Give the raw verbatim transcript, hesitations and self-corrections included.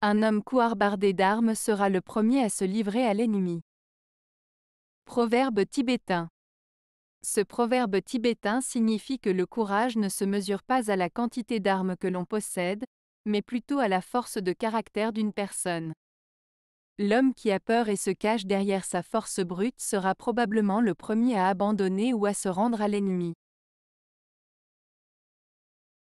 Un homme couardé d'armes sera le premier à se livrer à l'ennemi. Proverbe tibétain. Ce proverbe tibétain signifie que le courage ne se mesure pas à la quantité d'armes que l'on possède, mais plutôt à la force de caractère d'une personne. L'homme qui a peur et se cache derrière sa force brute sera probablement le premier à abandonner ou à se rendre à l'ennemi.